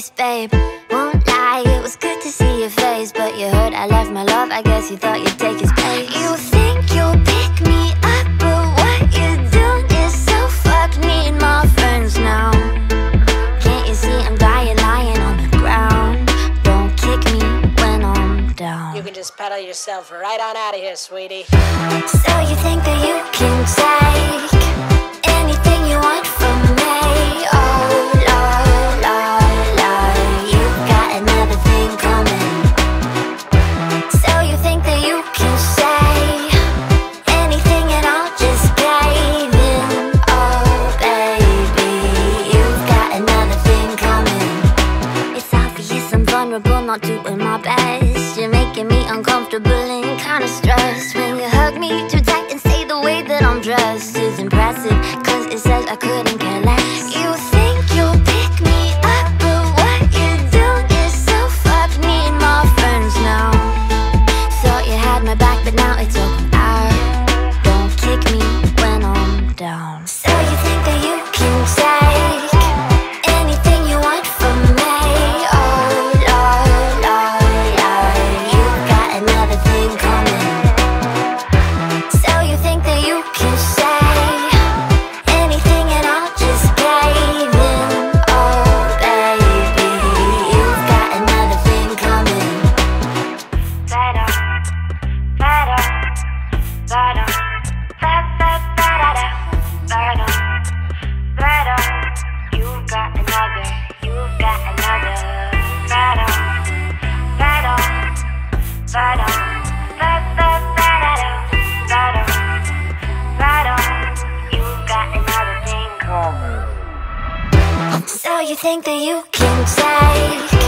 place, babe. Won't lie, it was good to see your face, but you heard I left my love, I guess you thought you'd take his place. You think you'll pick me up, but what you're doing is so fucked. Need more friends now. Can't you see I'm dying, lying on the ground? Don't kick me when I'm down. You can just pedal yourself right on out of here, sweetie. So you think that you can take anything you want from me? Oh, not doing my best. You're making me uncomfortable and kinda stressed. When you hug me too tight and say the way that I'm dressed is impressive, cause it says I couldn't care less. You think you'll pick me up, but what you're doing is so fucked. Need more friends now. Thought you had my back, but now it's all out. Don't kick me when I'm down. So you think that you can take anything you want from me? So you think that you can take